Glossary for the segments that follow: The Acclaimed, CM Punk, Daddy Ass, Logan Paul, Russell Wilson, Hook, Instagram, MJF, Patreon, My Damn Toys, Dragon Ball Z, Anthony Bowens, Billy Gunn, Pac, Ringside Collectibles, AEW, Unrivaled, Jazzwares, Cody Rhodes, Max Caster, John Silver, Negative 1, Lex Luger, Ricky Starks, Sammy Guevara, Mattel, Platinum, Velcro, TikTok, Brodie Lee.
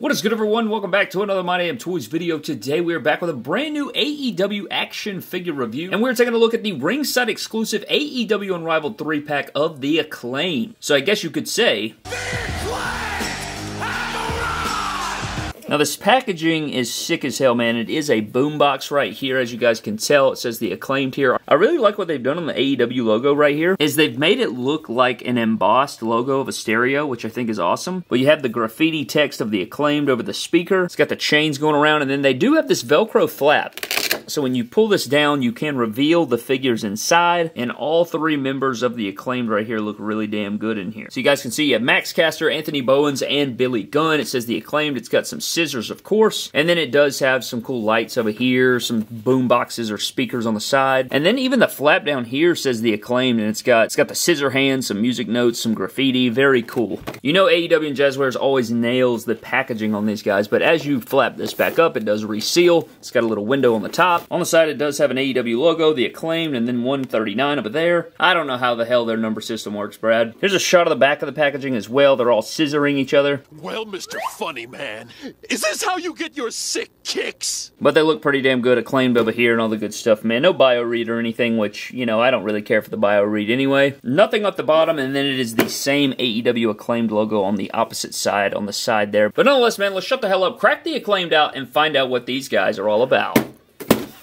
What is good, everyone? Welcome back to another My Damn Toys video. Today we are back with a brand new AEW action figure review, and we're taking a look at the ringside exclusive AEW Unrivaled 3-pack of The Acclaimed. So I guess you could say... Now this packaging is sick as hell, man. It is a boombox right here, as you guys can tell. It says The Acclaimed here. I really like what they've done on the AEW logo right here, is they've made it look like an embossed logo of a stereo, which I think is awesome. But you have the graffiti text of The Acclaimed over the speaker. It's got the chains going around, and then they do have this Velcro flap. So when you pull this down, you can reveal the figures inside, and all three members of The Acclaimed right here look really damn good in here. So you guys can see you have Max Caster, Anthony Bowens, and Billy Gunn. It says The Acclaimed. It's got some scissors, of course, and then it does have some cool lights over here, some boom boxes or speakers on the side, and then even the flap down here says The Acclaimed, and it's got the scissor hands, some music notes, some graffiti. Very cool. You know AEW and Jazzwares always nails the packaging on these guys, but as you flap this back up, it does reseal. It's got a little window on the top. On the side, it does have an AEW logo, The Acclaimed, and then 139 over there. I don't know how the hell their number system works, Brad. Here's a shot of the back of the packaging as well. They're all scissoring each other. Well, Mr. Funny Man, is this how you get your sick kicks? But they look pretty damn good. Acclaimed over here and all the good stuff, man. No bio read or anything, which, you know, I don't really care for the bio read anyway. Nothing up the bottom, and then it is the same AEW Acclaimed logo on the opposite side, on the side there. But nonetheless, man, let's shut the hell up, crack The Acclaimed out, and find out what these guys are all about.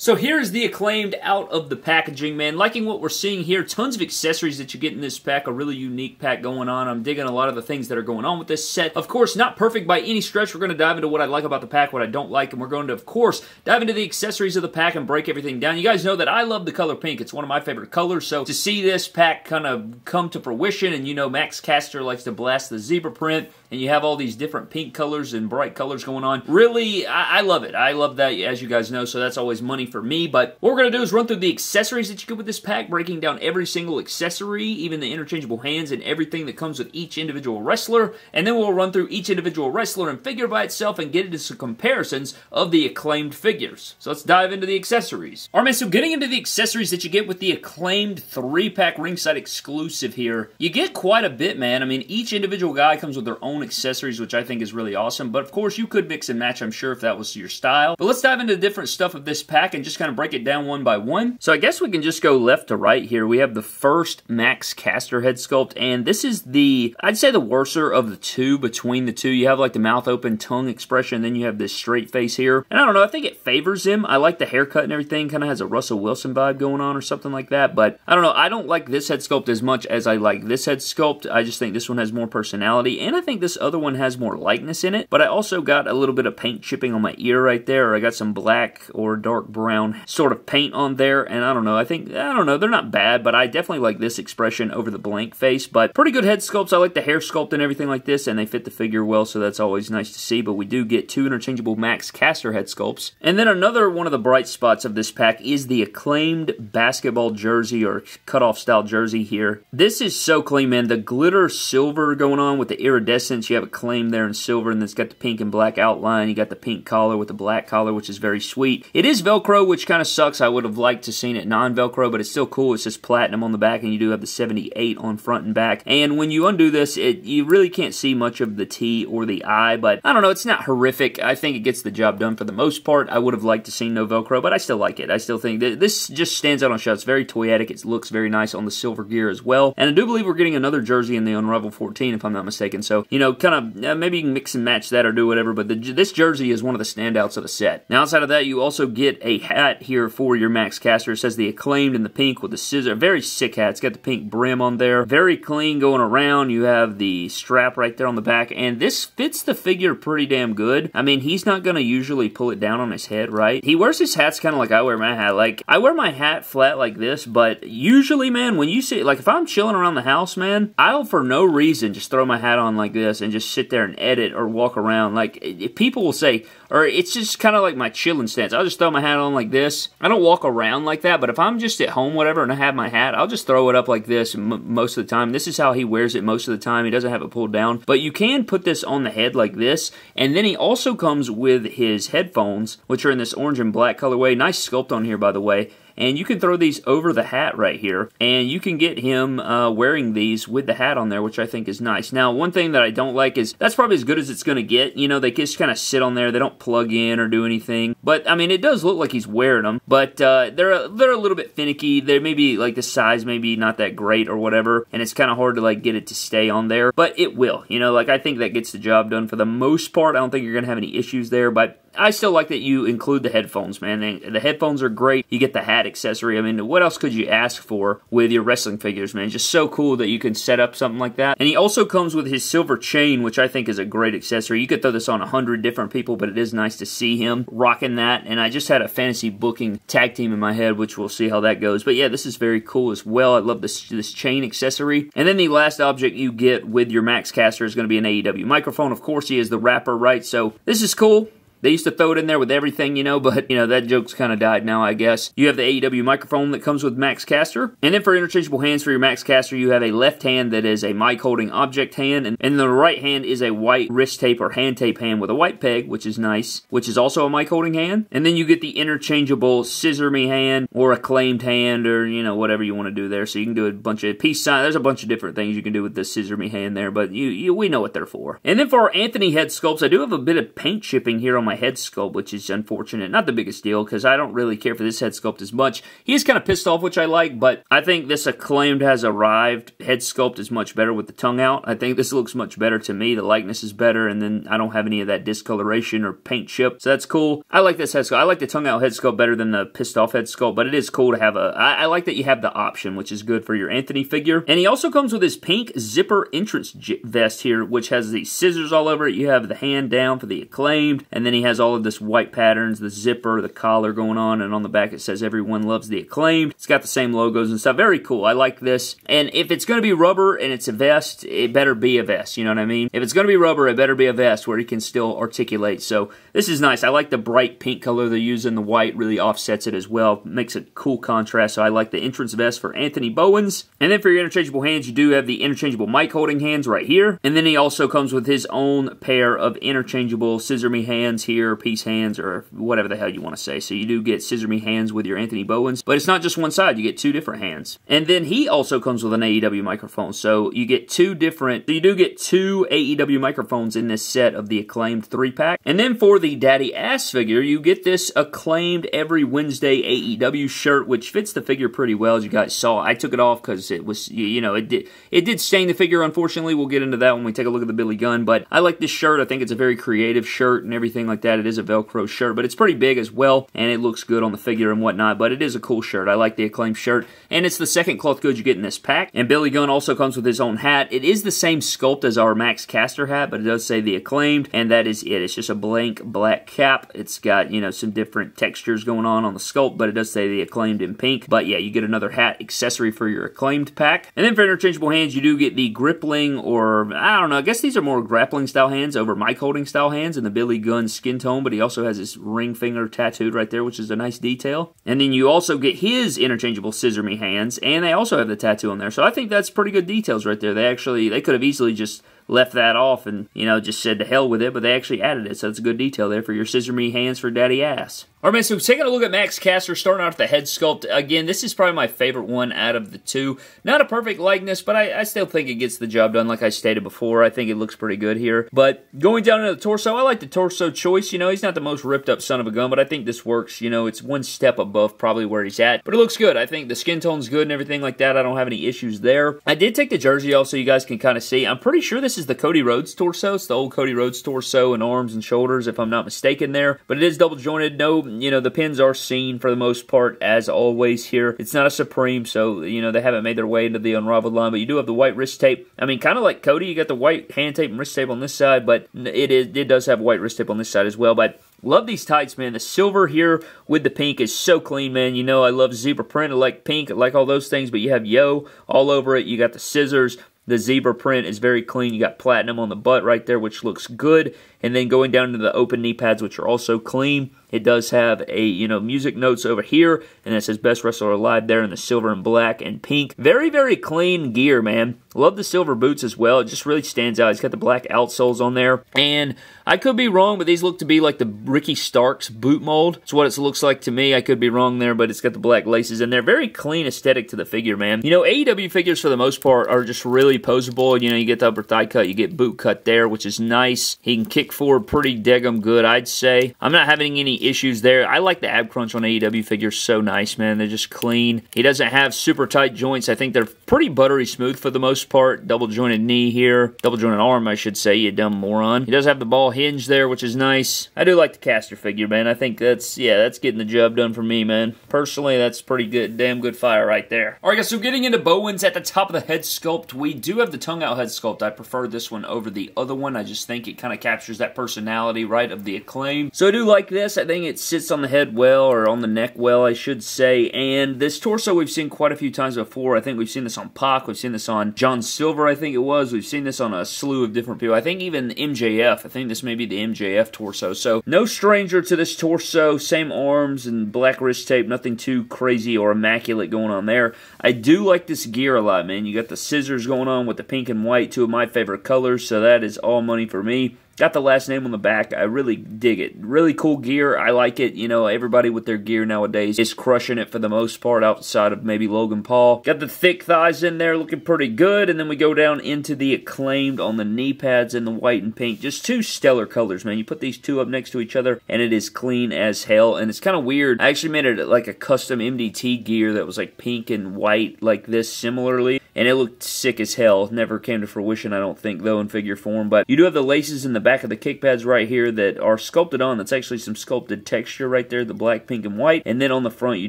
So here's The Acclaimed out of the packaging, man. Liking what we're seeing here. Tons of accessories that you get in this pack. A really unique pack going on. I'm digging a lot of the things that are going on with this set. Of course, not perfect by any stretch. We're going to dive into what I like about the pack, what I don't like, and we're going to, of course, dive into the accessories of the pack and break everything down. You guys know that I love the color pink. It's one of my favorite colors, so to see this pack kind of come to fruition, and you know Max Caster likes to blast the zebra print, and you have all these different pink colors and bright colors going on. Really, I love it. I love that, as you guys know, so that's always money for me. But what we're going to do is run through the accessories that you get with this pack, breaking down every single accessory, even the interchangeable hands and everything that comes with each individual wrestler, and then we'll run through each individual wrestler and figure by itself and get into some comparisons of the Acclaimed figures. So let's dive into the accessories. Alright, man, so getting into the accessories that you get with the Acclaimed 3-pack ringside exclusive here, you get quite a bit, man. I mean, each individual guy comes with their own accessories, which I think is really awesome, but of course you could mix and match, I'm sure, if that was your style. But let's dive into the different stuff of this pack and just kind of break it down one by one. So I guess we can just go left to right here. We have the first Max Caster head sculpt, and this is the, I'd say, the worser of the two. Between the two, you have like the mouth open, tongue expression, then you have this straight face here, and I don't know, I think it favors him. I like the haircut and everything, kind of has a Russell Wilson vibe going on or something like that, but I don't know, I don't like this head sculpt as much as I like this head sculpt. I just think this one has more personality, and I think this other one has more likeness in it, but I also got a little bit of paint chipping on my ear right there, or I got some black or dark brown sort of paint on there, and I don't know, I don't know, they're not bad, but I definitely like this expression over the blank face. But pretty good head sculpts. I like the hair sculpt and everything like this, and they fit the figure well, so that's always nice to see. But we do get two interchangeable Max Caster head sculpts, and then another one of the bright spots of this pack is the Acclaimed basketball jersey or cutoff style jersey here. This is so clean, man. The glitter silver going on with the iridescence, you have Acclaimed there in silver, and it's got the pink and black outline. You got the pink collar with the black collar, which is very sweet. It is Velcro, which kind of sucks. I would have liked to seen it non-Velcro, but it's still cool. It says Platinum on the back, and you do have the 78 on front and back. And when you undo this, you really can't see much of the T or the I, but I don't know, it's not horrific. I think it gets the job done for the most part. I would have liked to see no Velcro, but I still like it. I still think that this just stands out on shots. It's very toyetic. It looks very nice on the silver gear as well. And I do believe we're getting another jersey in the Unrivaled 14, if I'm not mistaken. So, you know, kind of maybe you can mix and match that or do whatever, but this jersey is one of the standouts of the set. Now, outside of that, you also get a hat here for your Max Caster. It says The Acclaimed in the pink with the scissor. Very sick hat. It's got the pink brim on there. Very clean going around. You have the strap right there on the back, and this fits the figure pretty damn good. I mean, he's not going to usually pull it down on his head, right? He wears his hats kind of like I wear my hat. Like, I wear my hat flat like this, but usually, man, when you see, like, if I'm chilling around the house, man, I'll for no reason just throw my hat on like this and just sit there and edit or walk around. Like, people will say, or it's just kind of like my chilling stance. I'll just throw my hat on like this. I don't walk around like that, but if I'm just at home, whatever, and I have my hat, I'll just throw it up like this most of the time. This is how he wears it most of the time. He doesn't have it pulled down, but you can put this on the head like this, and then he also comes with his headphones, which are in this orange and black colorway. Nice sculpt on here, by the way. And you can throw these over the hat right here, and you can get him wearing these with the hat on there, which I think is nice. Now, one thing that I don't like is that's probably as good as it's going to get. You know, they just kind of sit on there. They don't plug in or do anything. But, I mean, it does look like he's wearing them, but they're a little bit finicky. They may be, like, the size may be not that great or whatever, and it's kind of hard to, like, get it to stay on there, but it will. You know, like, I think that gets the job done for the most part. I don't think you're going to have any issues there, but I still like that you include the headphones, man. The headphones are great. You get the hat accessory. I mean, what else could you ask for with your wrestling figures, man? It's just so cool that you can set up something like that. And he also comes with his silver chain, which I think is a great accessory. You could throw this on 100 different people, but it is nice to see him rocking that. And I just had a fantasy booking tag team in my head, which we'll see how that goes. But yeah, this is very cool as well. I love this chain accessory. And then the last object you get with your Max Caster is going to be an AEW microphone. Of course, he is the rapper, right? So this is cool. They used to throw it in there with everything, you know, but, you know, that joke's kind of died now, I guess. You have the AEW microphone that comes with Max Caster. And then for interchangeable hands for your Max Caster, you have a left hand that is a mic-holding object hand, and the right hand is a white wrist tape or hand tape hand with a white peg, which is nice, which is also a mic-holding hand. And then you get the interchangeable scissor me hand or acclaimed hand or, you know, whatever you want to do there. So you can do a bunch of peace sign. There's a bunch of different things you can do with the scissor me hand there, but we know what they're for. And then for our Anthony head sculpts, I do have a bit of paint chipping here on my head sculpt, which is unfortunate. Not the biggest deal, because I don't really care for this head sculpt as much. He is kind of pissed off, which I like, but I think this Acclaimed has arrived. Head sculpt is much better with the tongue out. I think this looks much better to me. The likeness is better, and then I don't have any of that discoloration or paint chip, so that's cool. I like this head sculpt. I like the tongue out head sculpt better than the pissed off head sculpt, but it is cool to have a... I like that you have the option, which is good for your Anthony figure. And he also comes with his pink zipper entrance vest here, which has the scissors all over it. You have the hand down for the Acclaimed, and then he has all of this white patterns, the zipper, the collar going on, and on the back it says everyone loves the Acclaimed. It's got the same logos and stuff. Very cool. I like this. And if it's going to be rubber and it's a vest, it better be a vest. You know what I mean? If it's going to be rubber, it better be a vest where he can still articulate. So this is nice. I like the bright pink color they're using. The white really offsets it as well. Makes a cool contrast. So I like the entrance vest for Anthony Bowens. And then for your interchangeable hands, you do have the interchangeable mic holding hands right here. And then he also comes with his own pair of interchangeable scissor me hands here, peace hands, or whatever the hell you want to say. So you do get scissor me hands with your Anthony Bowens, but it's not just one side. You get two different hands. And then he also comes with an AEW microphone, so you get two AEW microphones in this set of the Acclaimed 3-pack. And then for the Daddy Ass figure, you get this Acclaimed Every Wednesday AEW shirt, which fits the figure pretty well, as you guys saw. I took it off because it was, you know, it did stain the figure, unfortunately. We'll get into that when we take a look at the Billy Gunn, but I like this shirt. I think it's a very creative shirt and everything like that. It is a Velcro shirt, but it's pretty big as well, and it looks good on the figure and whatnot, but it is a cool shirt. I like the Acclaimed shirt, and it's the second cloth goods you get in this pack. And Billy Gunn also comes with his own hat. It is the same sculpt as our Max Caster hat, but it does say the Acclaimed, and that is it. It's just a blank black cap. It's got, you know, some different textures going on the sculpt, but it does say the Acclaimed in pink. But yeah, you get another hat accessory for your Acclaimed pack. And then for interchangeable hands, you do get the grippling, or I don't know, I guess these are more grappling style hands over mic holding style hands, and the Billy Gunn skin tone, but he also has his ring finger tattooed right there, which is a nice detail. And then you also get his interchangeable scissor me hands, and they also have the tattoo on there. So I think that's pretty good details right there. They could have easily just left that off and, you know, just said to hell with it, but they actually added it, so it's a good detail there for your scissor me hands for Daddy Ass. All right, man, so taking a look at Max Caster, starting out with the head sculpt. Again, this is probably my favorite one out of the two. Not a perfect likeness, but I still think it gets the job done, like I stated before. I think it looks pretty good here. But going down into the torso, I like the torso choice. You know, he's not the most ripped up son of a gun, but I think this works. You know, it's one step above probably where he's at, but it looks good. I think the skin tone's good and everything like that. I don't have any issues there. I did take the jersey off so you guys can kind of see. I'm pretty sure this is the Cody Rhodes torso. It's the old Cody Rhodes torso and arms and shoulders, if I'm not mistaken there. But it is double jointed. No, you know, the pins are seen for the most part, as always here. It's not a Supreme, so, you know, they haven't made their way into the Unrivaled line. But you do have the white wrist tape. I mean, kind of like Cody, you got the white hand tape and wrist tape on this side, but it does have white wrist tape on this side as well. But love these tights, man. The silver here with the pink is so clean, man. You know, I love zebra print. I like pink. I like all those things, but you have yo all over it. You got the scissors. The zebra print is very clean. You got platinum on the butt right there, which looks good. And then going down to the open knee pads, which are also clean, it does have a, music notes over here, and it says Best Wrestler Alive there in the silver and black and pink. Very, very clean gear, man. Love the silver boots as well. It just really stands out. It's got the black outsoles on there. And I could be wrong, but these look to be like the Ricky Starks boot mold. That's what it looks like to me. I could be wrong there, but it's got the black laces in there. Very clean aesthetic to the figure, man. You know, AEW figures for the most part are just really poseable. You know, you get the upper thigh cut, you get boot cut there, which is nice. He can kick forward pretty daggum good, I'd say. I'm not having any issues there. I like the ab crunch on AEW figures. So nice, man. They're just clean. He doesn't have super tight joints. I think they're pretty buttery smooth for the most part. Double jointed knee here. Double jointed arm, I should say, you dumb moron. He does have the ball hinge there, which is nice. I do like the Caster figure, man. I think that's, yeah, that's getting the job done for me, man. Personally, that's pretty good. Damn good fire right there. All right, guys, so getting into Bowens at the top of the head sculpt, we do have the tongue out head sculpt. I prefer this one over the other one. I just think it kind of captures that personality, right, of the Acclaim. So I do like this. I think it sits on the head well, or on the neck well, I should say. And this torso we've seen quite a few times before. I think we've seen this on Pac. We've seen this on John Silver, I think it was. We've seen this on a slew of different people. I think even MJF. I think this may be the MJF torso. So no stranger to this torso. Same arms and black wrist tape. Nothing too crazy or immaculate going on there. I do like this gear a lot, man. You got the scissors going on with the pink and white. Two of my favorite colors. So that is all money for me. Got the last name on the back. I really dig it. Really cool gear. I like it. You know, everybody with their gear nowadays is crushing it for the most part outside of maybe Logan Paul. Got the thick thighs in there looking pretty good. And then we go down into the Acclaimed on the knee pads in the white and pink. Just two stellar colors, man. You put these two up next to each other and it is clean as hell. And it's kind of weird. I actually made it like a custom MDT gear that was like pink and white like this similarly. And it looked sick as hell. Never came to fruition, I don't think, though, in figure form. But you do have the laces in the back of the kick pads right here that are sculpted on. That's actually some sculpted texture right there, the black, pink, and white. And then on the front you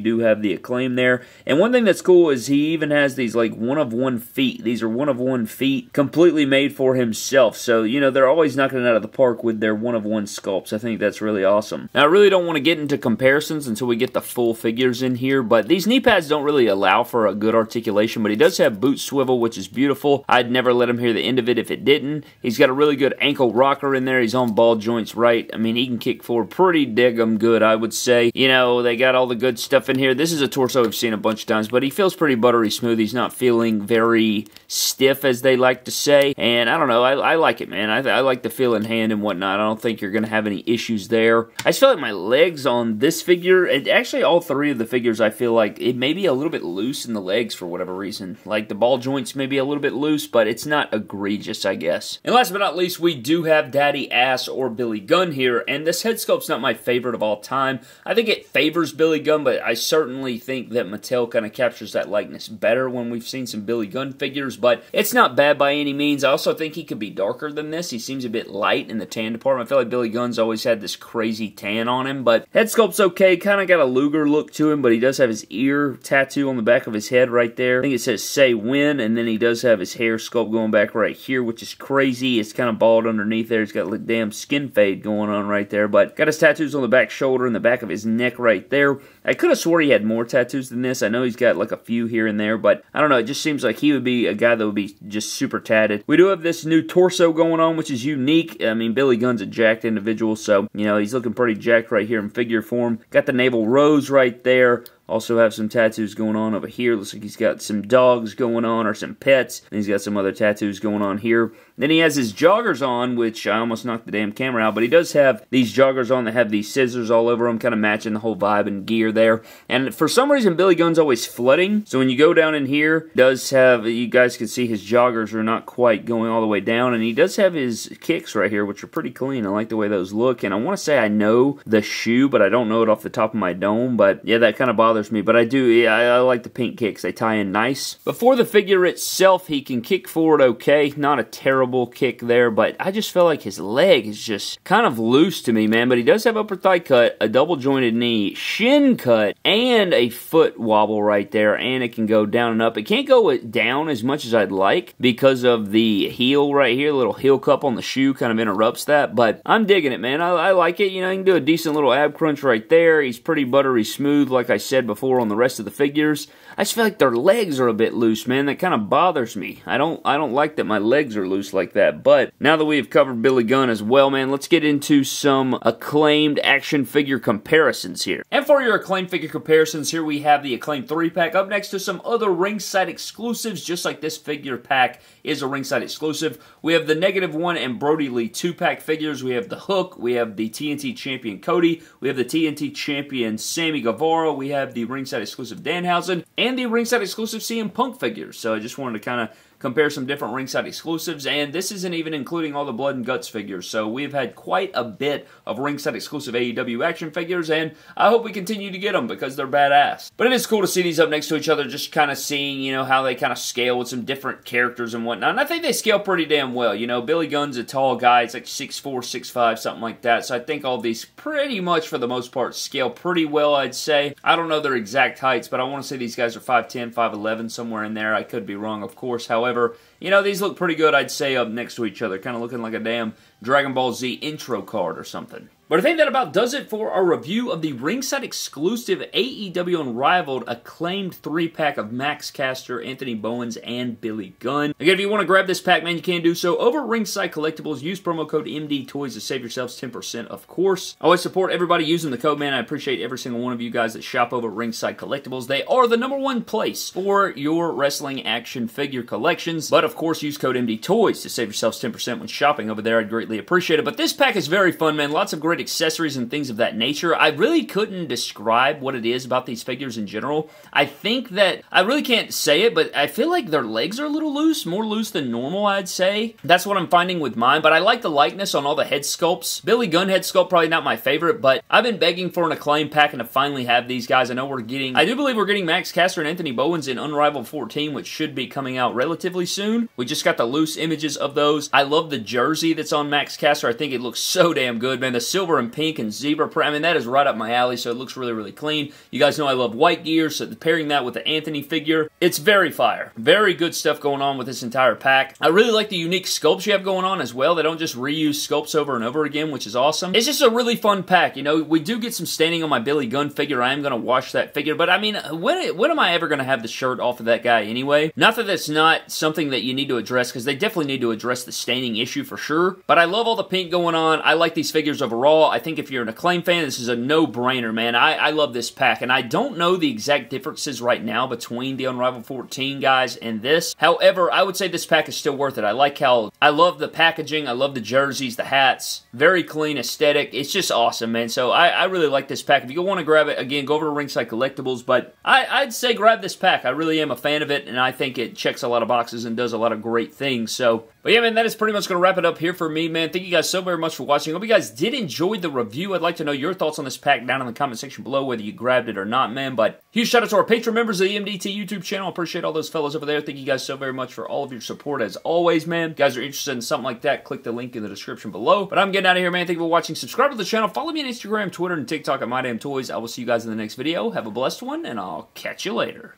do have the Acclaim there. And one thing that's cool is he even has these like one-of-one feet. These are one-of-one feet completely made for himself. So, you know, they're always knocking it out of the park with their one-of-one sculpts. I think that's really awesome. Now, I really don't want to get into comparisons until we get the full figures in here, but these knee pads don't really allow for a good articulation, but he does have boot swivel, which is beautiful. I'd never let him hear the end of it if it didn't. He's got a really good ankle rocker in there. He's on ball joints right. I mean, he can kick forward pretty daggum good, I would say. You know, they got all the good stuff in here. This is a torso we've seen a bunch of times, but he feels pretty buttery smooth. He's not feeling very stiff, as they like to say. And I don't know, I like it, man. I like the feel in hand and whatnot. I don't think you're going to have any issues there. I just feel like my legs on this figure, and actually all three of the figures, I feel like it may be a little bit loose in the legs for whatever reason. Like the ball joints may be a little bit loose, but it's not egregious, I guess. And last but not least, we do have Daddy Ass or Billy Gunn here, and this head sculpt's not my favorite of all time. I think it favors Billy Gunn, but I certainly think that Mattel kind of captures that likeness better when we've seen some Billy Gunn figures, but it's not bad by any means. I also think he could be darker than this. He seems a bit light in the tan department. I feel like Billy Gunn's always had this crazy tan on him, but head sculpt's okay. Kind of got a Luger look to him, but he does have his ear tattoo on the back of his head right there. I think it says "Say When," and then he does have his hair sculpt going back right here, which is crazy. It's kind of bald underneath there. He's got a damn skin fade going on right there, but got his tattoos on the back shoulder and the back of his neck right there. I could have swore he had more tattoos than this. I know he's got like a few here and there, but I don't know. It just seems like he would be a guy that would be just super tatted. We do have this new torso going on, which is unique. I mean, Billy Gunn's a jacked individual, so, you know, he's looking pretty jacked right here in figure form. Got the navel rose right there. Also have some tattoos going on over here. Looks like he's got some dogs going on, or some pets. And he's got some other tattoos going on here. Then he has his joggers on, which I almost knocked the damn camera out. But he does have these joggers on that have these scissors all over them, kind of matching the whole vibe and gear there. And for some reason, Billy Gunn's always flooding. So when you go down in here, does have, you guys can see his joggers are not quite going all the way down. And he does have his kicks right here, which are pretty clean. I like the way those look. And I want to say I know the shoe, but I don't know it off the top of my dome. But yeah, that kind of bothers me, but I do, yeah, I like the pink kicks. They tie in nice. But for the figure itself, he can kick forward okay. Not a terrible kick there, but I just feel like his leg is just kind of loose to me, man. But he does have upper thigh cut, a double jointed knee, shin cut, and a foot wobble right there, and it can go down and up. It can't go down as much as I'd like because of the heel right here. The little heel cup on the shoe kind of interrupts that, but I'm digging it, man. I like it. You know, you can do a decent little ab crunch right there. He's pretty buttery smooth, like I said. said before on the rest of the figures. I just feel like their legs are a bit loose, man. That kind of bothers me. I don't like that my legs are loose like that. But now that we've covered Billy Gunn as well, man, let's get into some Acclaimed action figure comparisons here. And for your Acclaimed figure comparisons, here we have the Acclaimed 3-pack up next to some other Ringside exclusives, just like this figure pack is a Ringside exclusive. We have the Negative 1 and Brodie Lee 2-pack figures. We have the Hook. We have the TNT Champion Cody. We have the TNT Champion Sammy Guevara. We have the Ringside exclusive Danhausen and the Ringside exclusive CM Punk figures. So I just wanted to kind of compare some different Ringside exclusives, and this isn't even including all the Blood and Guts figures. So we've had quite a bit of Ringside exclusive AEW action figures, and I hope we continue to get them because they're badass. But it is cool to see these up next to each other, just kind of seeing, you know, how they kind of scale with some different characters and whatnot. And I think they scale pretty damn well. You know, Billy Gunn's a tall guy. It's like 6'4", 6'5", something like that. So I think all these pretty much, for the most part, scale pretty well, I'd say. I don't know their exact heights, but I want to say these guys are 5'10", 5'11", somewhere in there. I could be wrong, of course. However, you know, these look pretty good, I'd say, up next to each other. Kind of looking like a damn Dragon Ball Z intro card or something. But I think that about does it for our review of the Ringside exclusive AEW Unrivaled Acclaimed 3-pack of Max Caster, Anthony Bowens, and Billy Gunn. Again, if you want to grab this pack, man, you can do so over at Ringside Collectibles. Use promo code MDTOYS to save yourselves 10%, of course. I always support everybody using the code, man. I appreciate every single one of you guys that shop over at Ringside Collectibles. They are the #1 place for your wrestling action figure collections. But, of course, use code MDTOYS to save yourselves 10% when shopping over there. I'd greatly appreciate it. But this pack is very fun, man. Lots of great accessories and things of that nature. I really couldn't describe what it is about these figures in general. I think that, I really can't say it, but I feel like their legs are a little loose, more loose than normal, I'd say. That's what I'm finding with mine, but I like the likeness on all the head sculpts. Billy Gunn head sculpt, probably not my favorite, but I've been begging for an Acclaimed pack and to finally have these guys. I know we're getting, I do believe we're getting Max Caster and Anthony Bowens in Unrivaled 14, which should be coming out relatively soon. We just got the loose images of those. I love the jersey that's on Max Caster. I think it looks so damn good, man. The silver and pink and zebra print, I mean, that is right up my alley, so it looks really, really clean. You guys know I love white gear, so pairing that with the Anthony figure, it's very fire. Very good stuff going on with this entire pack. I really like the unique sculpts you have going on as well. They don't just reuse sculpts over and over again, which is awesome. It's just a really fun pack. You know, we do get some staining on my Billy Gunn figure. I am going to wash that figure, but I mean, when am I ever going to have the shirt off of that guy anyway? Not that that's not something that you need to address, because they definitely need to address the staining issue for sure, but I love all the pink going on. I like these figures overall. I think if you're an Acclaim fan, this is a no-brainer, man. I love this pack, and I don't know the exact differences right now between the Unrivaled 14 guys and this. However, I would say this pack is still worth it. I like how, I love the packaging, I love the jerseys, the hats, very clean aesthetic. It's just awesome, man. So I really like this pack. If you want to grab it, again, go over to Ringside Collectibles, but I'd say grab this pack. I really am a fan of it, and I think it checks a lot of boxes and does a lot of great things. So, but yeah, man, that is pretty much going to wrap it up here for me, man. Thank you guys so very much for watching. I hope you guys did enjoyed the review. I'd like to know your thoughts on this pack down in the comment section below, whether you grabbed it or not, man. But huge shout out to our Patreon members of the MDT YouTube channel. I appreciate all those fellows over there. Thank you guys so very much for all of your support as always, man. If you guys are interested in something like that, click the link in the description below. But I'm getting out of here, man. Thank you for watching. Subscribe to the channel. Follow me on Instagram, Twitter, and TikTok at My Damn Toys. I will see you guys in the next video. Have a blessed one, and I'll catch you later.